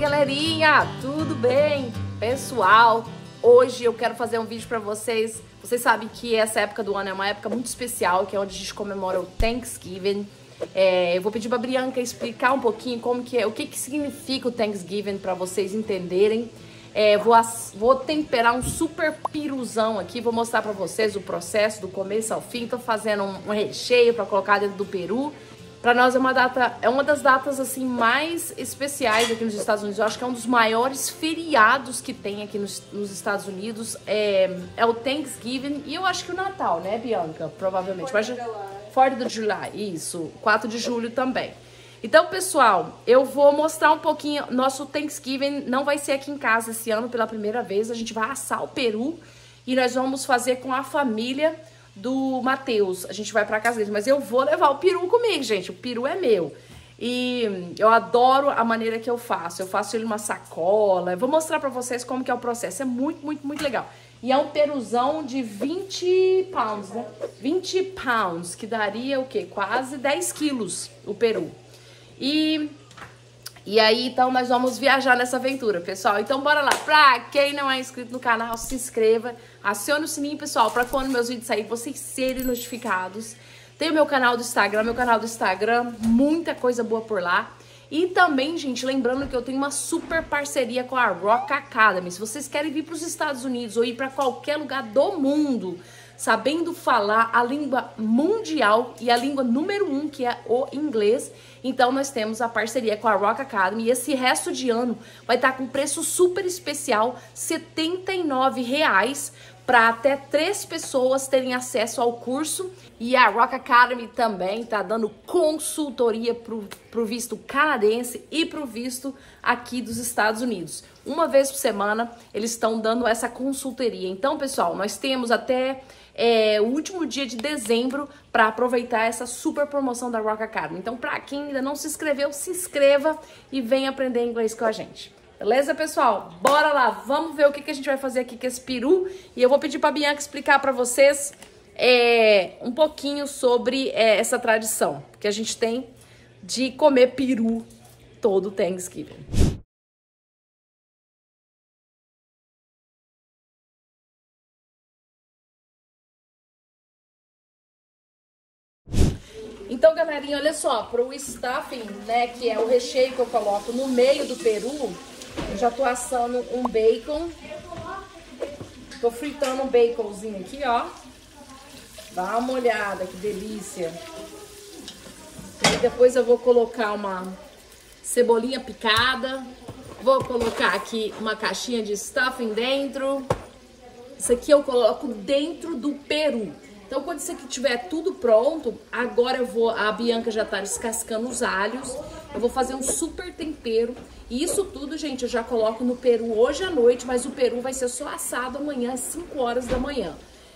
galerinha, tudo bem? Pessoal, hoje eu quero fazer um vídeo pra vocês. Vocês sabem que essa época do ano é uma época muito especial, que é onde a gente comemora o Thanksgiving. Eu vou pedir pra Bianca explicar um pouquinho como que é, o que que significa o Thanksgiving pra vocês entenderem. Vou temperar um super piruzão aqui, vou mostrar pra vocês o processo do começo ao fim. Tô fazendo um recheio pra colocar dentro do peru. Para nós é uma das datas assim mais especiais aqui nos Estados Unidos. Eu acho que é um dos maiores feriados que tem aqui nos Estados Unidos. É o Thanksgiving e eu acho que o Natal, né, Bianca? Provavelmente. 4th of July, isso. 4 de julho também. Então, pessoal, eu vou mostrar um pouquinho. Nosso Thanksgiving não vai ser aqui em casa esse ano pela primeira vez. A gente vai assar o peru e nós vamos fazer com a família do Matheus. A gente vai pra casa dele, mas eu vou levar o peru comigo, gente. O peru é meu. E eu adoro a maneira que eu faço. Eu faço ele numa sacola. Eu vou mostrar pra vocês como que é o processo. É muito, muito, muito legal. E é um peruzão de 20 pounds, né? 20 pounds, que daria o quê? Quase 10 quilos o peru. E aí, então, nós vamos viajar nessa aventura, pessoal. Então, bora lá. Pra quem não é inscrito no canal, se inscreva. Acione o sininho, pessoal, pra quando meus vídeos saírem, vocês serem notificados. Tem o meu canal do Instagram. Meu canal do Instagram, muita coisa boa por lá. E também, gente, lembrando que eu tenho uma super parceria com a Rock Academy. Se vocês querem vir pros Estados Unidos ou ir pra qualquer lugar do mundo, sabendo falar a língua mundial e a língua número 1, que é o inglês. Então, nós temos a parceria com a Rock Academy. E esse resto de ano vai estar com preço super especial, R$79,00, para até 3 pessoas terem acesso ao curso. E a Rock Academy também está dando consultoria pro visto canadense e pro visto aqui dos Estados Unidos. Uma vez por semana, eles estão dando essa consultoria. Então, pessoal, nós temos até o último dia de dezembro para aproveitar essa super promoção da Rock Academy. Então, para quem ainda não se inscreveu, se inscreva e venha aprender inglês com a gente. Beleza, pessoal? Bora lá! Vamos ver o que que a gente vai fazer aqui com esse peru. E eu vou pedir pra Bianca explicar para vocês um pouquinho sobre essa tradição que a gente tem de comer peru todo Thanksgiving. Então, galerinha, olha só, pro stuffing, né, que é o recheio que eu coloco no meio do peru, eu já tô assando um bacon. Tô fritando um baconzinho aqui, ó. Dá uma olhada, que delícia. E depois eu vou colocar uma cebolinha picada. Vou colocar aqui uma caixinha de stuffing dentro. Isso aqui eu coloco dentro do peru. Então, quando isso aqui tiver tudo pronto, agora eu vou... A Bianca já tá descascando os alhos. Eu vou fazer um super tempero. E isso tudo, gente, eu já coloco no peru hoje à noite, mas o peru vai ser só assado amanhã, às 5 horas da manhã.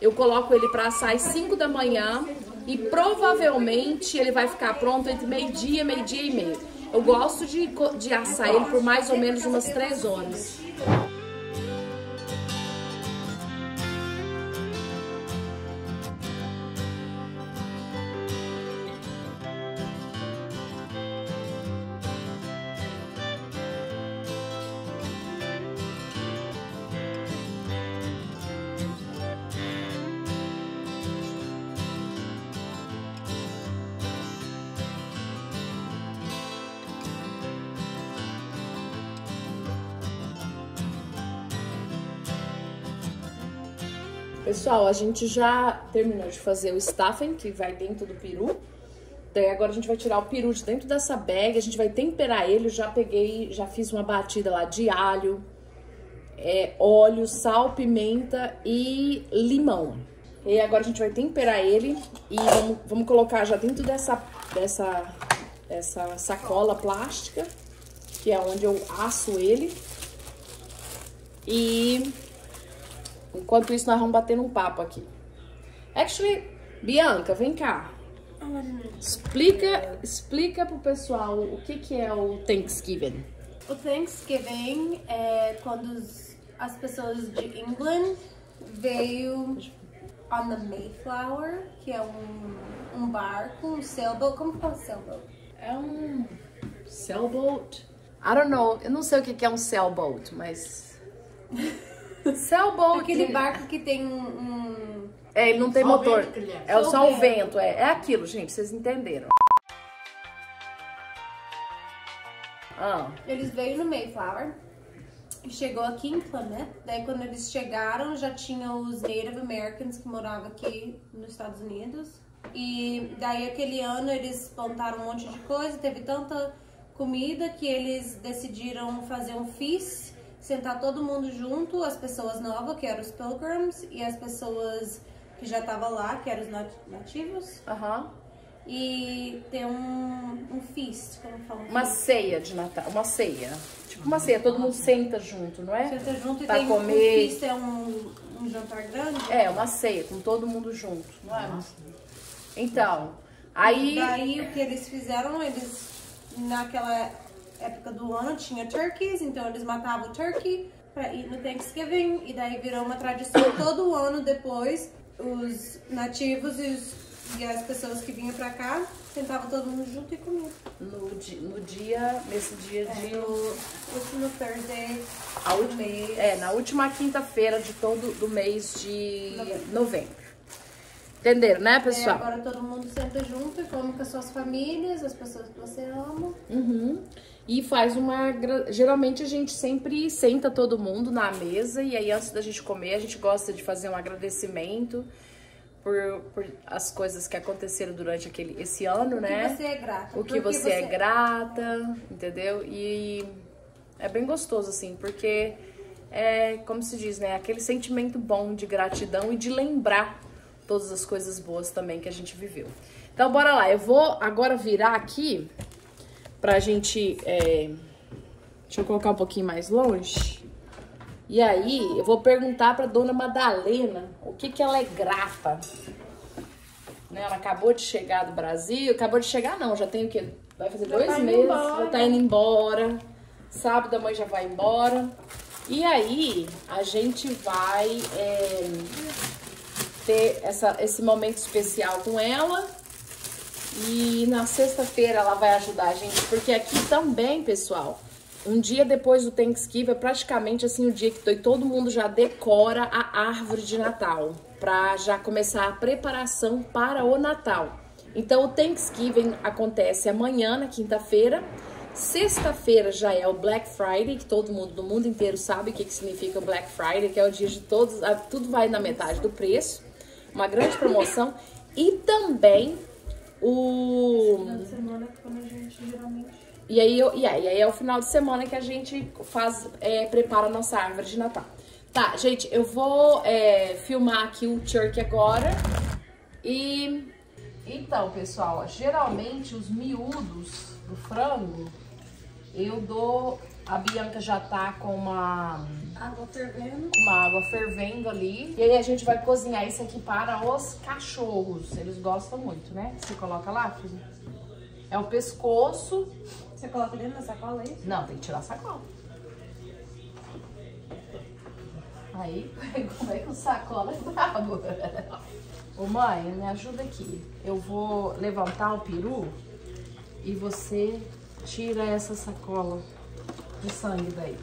Eu coloco ele pra assar às 5 da manhã e provavelmente ele vai ficar pronto entre meio-dia e meio. Eu gosto de assar ele por mais ou menos umas 3 horas. Pessoal, a gente já terminou de fazer o stuffing, que vai dentro do peru. Daí agora a gente vai tirar o peru de dentro dessa bag, a gente vai temperar ele. Eu já peguei, já fiz uma batida lá de alho, óleo, sal, pimenta e limão. E agora a gente vai temperar ele e vamos colocar já dentro dessa sacola plástica, que é onde eu asso ele. E... enquanto isso, nós vamos bater um papo aqui. Actually, Bianca, vem cá. Explica pro pessoal o que é o Thanksgiving. O Thanksgiving é quando as pessoas de England veio on the Mayflower, que é um barco, um sailboat. Como que fala sailboat? É um sailboat. I don't know. Eu não sei o que é um sailboat, mas... Sailboat, aquele barco que tem um... É, ele não tem motor. É só o vento. É aquilo, gente. Vocês entenderam. Ah. Eles veio no Mayflower. Chegou aqui em Plymouth. Daí quando eles chegaram, já tinha os Native Americans que moravam aqui nos Estados Unidos. E daí aquele ano eles plantaram um monte de coisa. Teve tanta comida que eles decidiram fazer um feast. Sentar todo mundo junto, as pessoas novas, que eram os Pilgrims, e as pessoas que já estavam lá, que eram os nativos. Uhum. E ter um feast, como falam. Uma ceia de Natal, uma ceia. Tipo uma ceia, todo mundo senta junto, não é? Senta junto e tem comer. Um feast, é um jantar grande? É, uma ceia, com todo mundo junto, não é? Nossa. Então, aí... Daí o que eles fizeram, eles, naquela época do ano, tinha turkeys, então eles matavam o turkey pra ir no Thanksgiving, e daí virou uma tradição todo ano depois, os nativos e as pessoas que vinham pra cá, sentavam todo mundo junto e comiam. Nesse dia de... No Thursday do mês. É, na última quinta-feira do mês de novembro. Entenderam, né, pessoal? É, agora todo mundo senta junto e come com as suas famílias, as pessoas que você ama. Uhum. E faz uma... Geralmente a gente sempre senta todo mundo na mesa e aí antes da gente comer a gente gosta de fazer um agradecimento por as coisas que aconteceram durante esse ano, né? O que você é grata. O que você é grata, entendeu? E é bem gostoso, assim, porque é, como se diz, né? Aquele sentimento bom de gratidão e de lembrar todas as coisas boas também que a gente viveu. Então, bora lá. Eu vou agora virar aqui pra gente... Deixa eu colocar um pouquinho mais longe. E aí, eu vou perguntar pra dona Madalena o que ela é grata. Né? Ela acabou de chegar do Brasil. Acabou de chegar, não. Já tem o quê? Vai fazer 2 meses. Já tá indo embora. Sábado a mãe já vai embora. E aí, a gente vai... ter esse momento especial com ela e na sexta-feira ela vai ajudar a gente, porque aqui também, pessoal, um dia depois do Thanksgiving é praticamente assim o dia que todo mundo já decora a árvore de Natal, pra já começar a preparação para o Natal. Então o Thanksgiving acontece amanhã, na quinta-feira. Sexta-feira já é o Black Friday, que todo mundo do mundo inteiro sabe o que significa Black Friday, que é o dia de todos, tudo vai na metade do preço. Uma grande promoção. E também o... Final de semana, como a gente geralmente... E aí é o final de semana que a gente faz, prepara a nossa árvore de Natal. Tá, gente, eu vou filmar aqui o turkey agora. E... Então, pessoal, ó, geralmente os miúdos do frango, eu dou... A Bianca já tá com uma... Água fervendo. Uma água fervendo ali. E aí a gente vai cozinhar isso aqui para os cachorros. Eles gostam muito, né? Você coloca lá, filho? É o pescoço. Você coloca dentro da sacola aí? Não, tem que tirar a sacola. Aí, como é que o sacola é brabo? Ô mãe, me ajuda aqui. Eu vou levantar o peru e você tira essa sacola de sangue daí.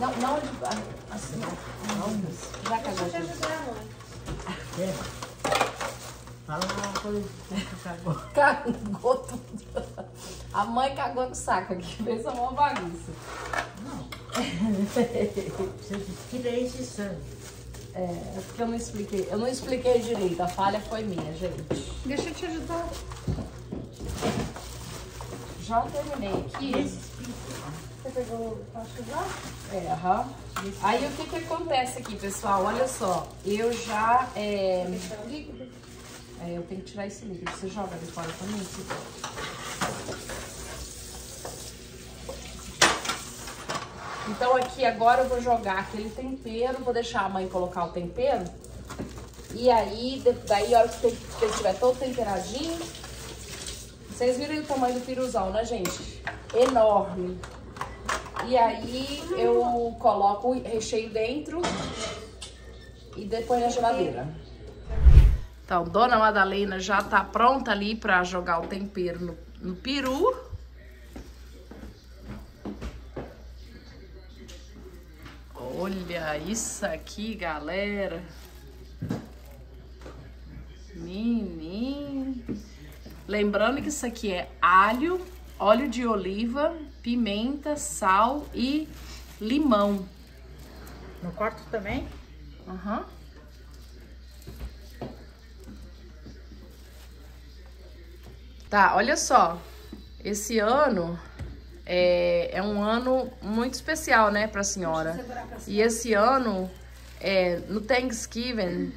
Não, não, assim, não. Já cagou. Deixa eu te ajudar, mãe. Fala uma coisa que cagou. Cagou tudo. A mãe cagou no saco aqui, fez uma bagunça. Não. Você tira esse sangue. É porque eu não expliquei. Eu não expliquei direito, a falha foi minha, gente. Deixa eu te ajudar. Já terminei aqui. Você pegou pra ajudar? É, aham. Aí o que acontece aqui, pessoal? Olha só, eu já... Deixar o líquido? É, eu tenho que tirar esse líquido. Você joga ali fora também? Então aqui agora eu vou jogar aquele tempero, vou deixar a mãe colocar o tempero. E aí, daí a hora que ele estiver todo temperadinho... Vocês viram o tamanho do piruzão, né, gente? Enorme. E aí eu coloco o recheio dentro e depois na geladeira. Então, dona Madalena já tá pronta ali pra jogar o tempero no, um peru. Olha isso aqui, galera. Menino. Lembrando que isso aqui é alho, óleo de oliva, pimenta, sal e limão. No quarto também? Aham. Uhum. Tá, olha só, esse ano é um ano muito especial, né, pra senhora. E esse ano, no Thanksgiving,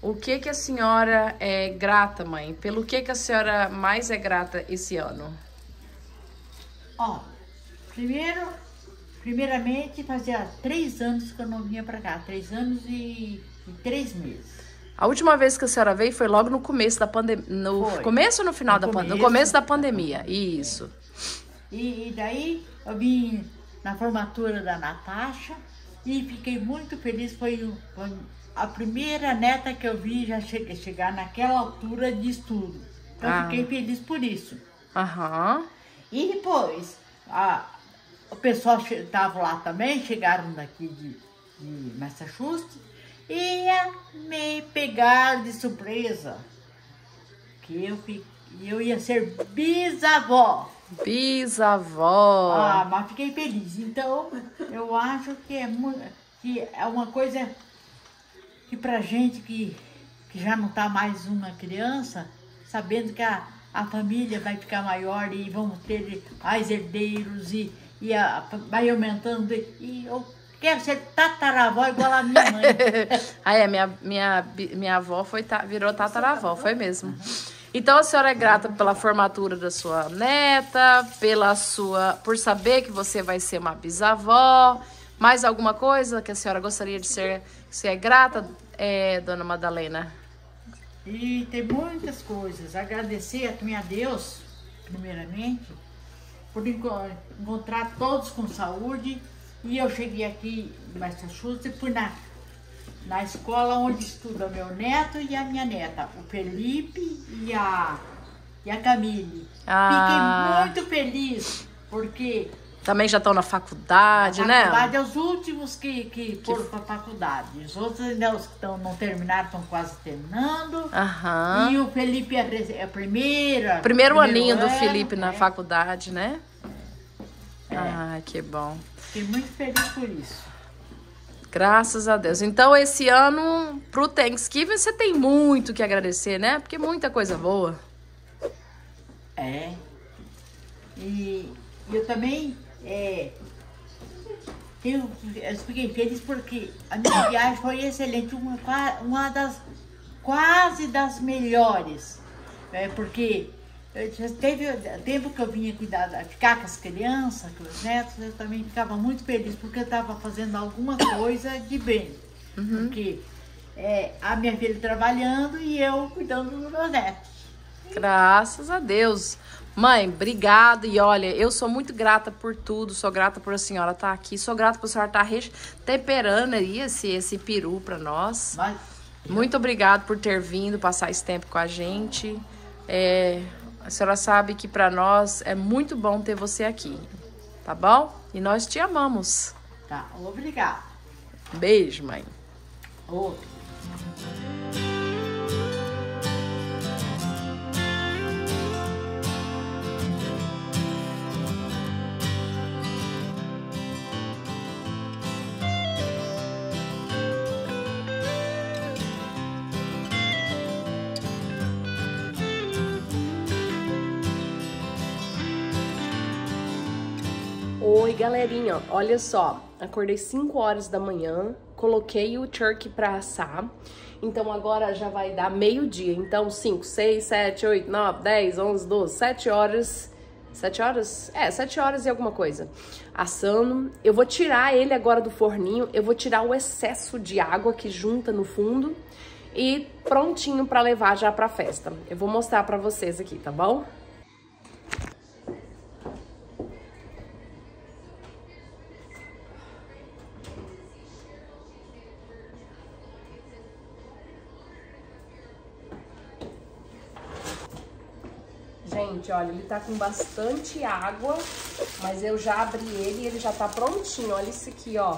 o que que a senhora é grata, mãe? Pelo que a senhora mais é grata esse ano? Ó, primeiramente, fazia 3 anos que eu não vinha pra cá, 3 anos e 3 meses. A última vez que a senhora veio foi logo no começo da pandemia. Começo ou no final da pandemia? No começo da pandemia, isso. E daí eu vim na formatura da Natasha e fiquei muito feliz. Foi a primeira neta que eu vi já chegar naquela altura de estudo. Então eu fiquei feliz por isso. Aham. E depois, o pessoal estava lá também, chegaram daqui de Massachusetts. Ia me pegar de surpresa, que eu ia ser bisavó. Bisavó. Ah, mas fiquei feliz. Então, eu acho que é uma coisa que pra gente que já não tá mais uma criança, sabendo que a família vai ficar maior e vamos ter mais herdeiros e vai aumentando Quero ser tataravó igual a minha mãe. Minha avó virou tataravó, foi mesmo. Então a senhora é grata pela formatura da sua neta, por saber que você vai ser uma bisavó. Mais alguma coisa que a senhora gostaria de ser? Você é grata, dona Madalena? E tem muitas coisas. Agradecer também a Deus, primeiramente, por encontrar todos com saúde. E eu cheguei aqui em Massachusetts e fui na escola onde estuda meu neto e a minha neta, o Felipe e a Camille. Fiquei muito feliz, porque... Também já estão na faculdade, né? Na faculdade é os últimos que foram para a faculdade. Os outros ainda os que não terminaram, estão quase terminando. Aham. E o Felipe é a primeira... Primeiro aninho do Felipe na faculdade, né? Ah, que bom. Fiquei muito feliz por isso. Graças a Deus. Então, esse ano, pro Thanksgiving, você tem muito que agradecer, né? Porque muita coisa boa. É. E eu também eu fiquei feliz porque a minha viagem foi excelente. Uma das quase das melhores. Porque... Teve tempo que eu vinha ficar com as crianças, com os netos, eu também ficava muito feliz, porque eu estava fazendo alguma coisa de bem. Uhum. Porque a minha filha trabalhando e eu cuidando dos meus netos. Graças a Deus. Mãe, obrigada. E olha, eu sou muito grata por tudo, sou grata por a senhora estar aqui, sou grata por a senhora estar temperando aí esse peru para nós. Muito obrigada por ter vindo passar esse tempo com a gente. A senhora sabe que para nós é muito bom ter você aqui, tá bom? E nós te amamos. Tá, obrigada. Beijo, mãe. Outro. Oi, galerinha, olha só, acordei 5 horas da manhã, coloquei o turkey pra assar, então agora já vai dar meio-dia, então 5, 6, 7, 8, 9, 10, 11, 12, 7 horas, 7 horas e alguma coisa, assando. Eu vou tirar ele agora do forninho, eu vou tirar o excesso de água que junta no fundo e prontinho pra levar já pra festa. Eu vou mostrar pra vocês aqui, tá bom? Gente, olha, ele tá com bastante água, mas eu já abri ele e ele já tá prontinho. Olha isso aqui, ó.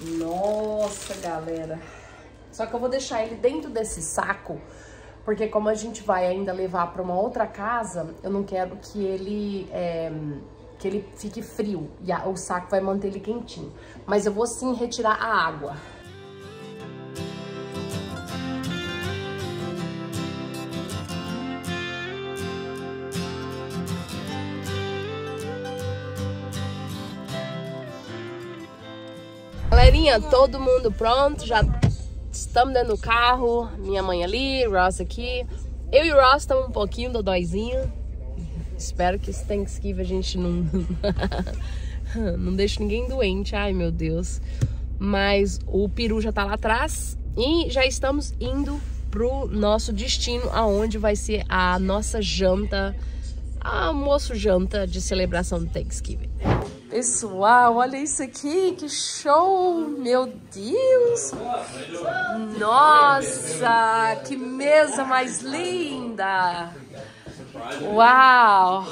Nossa, galera. Só que eu vou deixar ele dentro desse saco, porque como a gente vai ainda levar pra uma outra casa, eu não quero que ele... ele fique frio e o saco vai manter ele quentinho. Mas eu vou sim retirar a água. Galerinha, todo mundo pronto? Já estamos dentro do carro. Minha mãe ali, Ross aqui. Eu e o Ross estamos um pouquinho dodóizinho. Espero que esse Thanksgiving a gente não deixe ninguém doente. Ai, meu Deus. Mas o peru já tá lá atrás e já estamos indo pro nosso destino, aonde vai ser a nossa janta, a almoço-janta de celebração do Thanksgiving. Pessoal, olha isso aqui, que show! Meu Deus! Nossa, que mesa mais linda! Uau!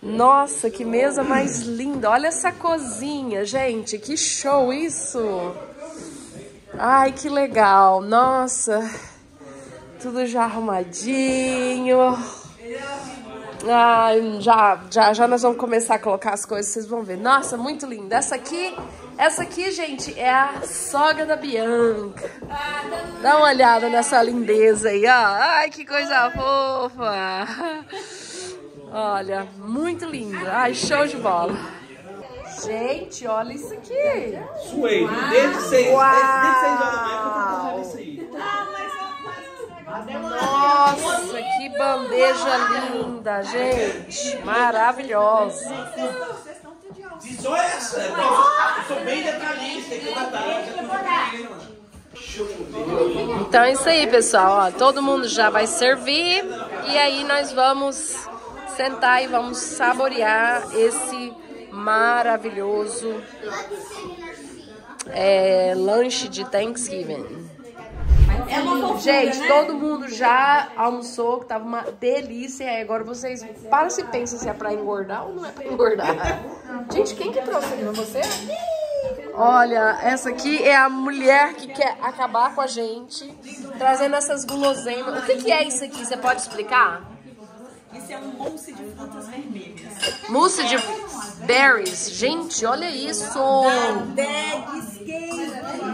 Nossa, que mesa mais linda! Olha essa cozinha, gente! Que show isso! Ai, que legal! Nossa! Tudo já arrumadinho! Ai, já nós vamos começar a colocar as coisas, vocês vão ver. Nossa, muito linda! Essa aqui, gente, é a sogra da Bianca. Dá uma olhada nessa lindeza aí, ó. Ai, que coisa fofa. Olha, muito linda. Ai, show de bola. Gente, olha isso aqui. Suei, desde 6 horas da manhã eu tô fazendo isso aí. Nossa, que bandeja linda, gente. Maravilhosa. Só essa, eu sou bem detalhista. Então é isso aí, pessoal. Ó, todo mundo já vai servir e aí nós vamos sentar e vamos saborear esse maravilhoso lanche de Thanksgiving. Gente, todo mundo já almoçou, que tava uma delícia. E agora vocês param e pensam se é pra engordar ou não é pra engordar. Gente, quem que trouxe aqui? Você? Olha, essa aqui é a mulher que quer acabar com a gente, trazendo essas guloseimas. O que que é isso aqui? Você pode explicar? Isso é um mousse de frutas vermelhas. Mousse de berries. Gente, olha isso!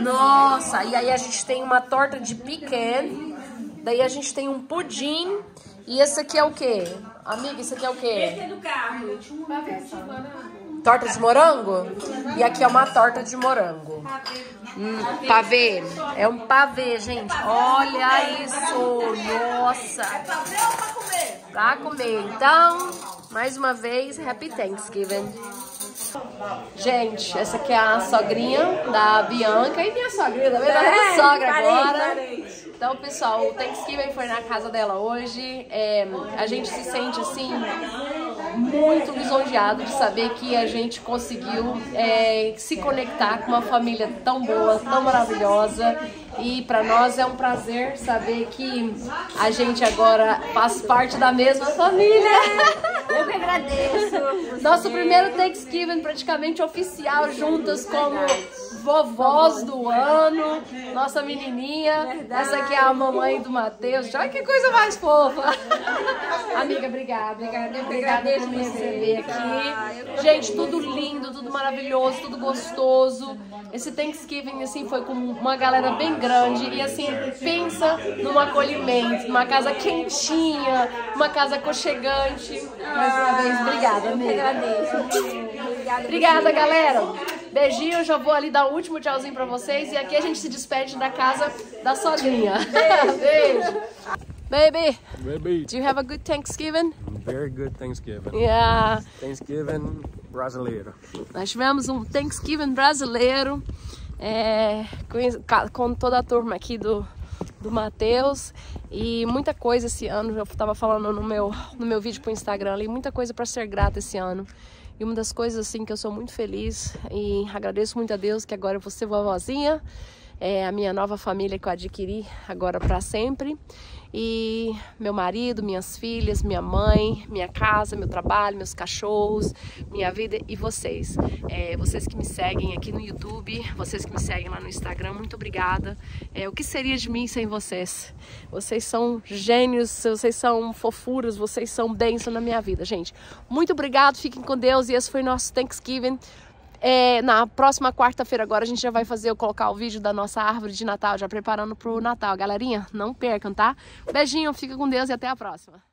Nossa, e aí a gente tem uma torta de pecan, daí a gente tem um pudim, e esse aqui é o quê? Amiga, esse aqui é o quê? Esse é do carro. Torta de morango? E aqui é uma torta de morango. Pavê. É um pavê, gente. Olha isso. Nossa. É pavê ou pra comer? Pra comer. Então, mais uma vez, Happy Thanksgiving. Gente, essa aqui é a sogrinha da Bianca. E minha sogrinha também, da minha sogra agora. Então, pessoal, o Thanksgiving foi na casa dela hoje. A gente se sente, assim, muito lisonjeado de saber que a gente conseguiu se conectar com uma família tão boa, tão maravilhosa. E pra nós é um prazer saber que a gente agora faz parte da mesma família. Eu que agradeço. Nosso primeiro Thanksgiving praticamente oficial, juntas como vovós do ano. Nossa menininha. Verdade. Essa aqui é a mamãe do Matheus. Olha que coisa mais fofa. Amiga, obrigada. Obrigada por me receber aqui. Gente, tudo lindo, tudo maravilhoso, tudo gostoso. Esse Thanksgiving, assim, foi com uma galera bem grande. E, assim, pensa num acolhimento, numa casa quentinha, uma casa aconchegante. Mais uma vez, obrigada, amiga. Eu agradeço. Obrigada, galera. Beijinho, eu já vou ali dar o último tchauzinho pra vocês. E aqui a gente se despede da casa da sogrinha. Beijo. Baby, do you have a good Thanksgiving? Very good Thanksgiving. Yeah. Thanksgiving brasileiro. Nós tivemos um Thanksgiving brasileiro com toda a turma aqui do Matheus. E muita coisa esse ano, eu tava falando no meu vídeo pro Instagram ali, muita coisa pra ser grata esse ano. E uma das coisas, assim, que eu sou muito feliz e agradeço muito a Deus, que agora eu vou ser vovozinha, a minha nova família que eu adquiri agora pra sempre. e meu marido, minhas filhas, minha mãe, minha casa, meu trabalho, meus cachorros, minha vida e vocês. Vocês que me seguem aqui no YouTube, vocês que me seguem lá no Instagram, muito obrigada. O que seria de mim sem vocês? Vocês são gênios, vocês são fofuras, vocês são bênção na minha vida, gente. Muito obrigado, fiquem com Deus e esse foi nosso Thanksgiving. Na próxima quarta-feira agora a gente já vai fazer, eu colocar o vídeo da nossa árvore de Natal, já preparando pro Natal. Galerinha, não percam, tá? Beijinho, fica com Deus e até a próxima.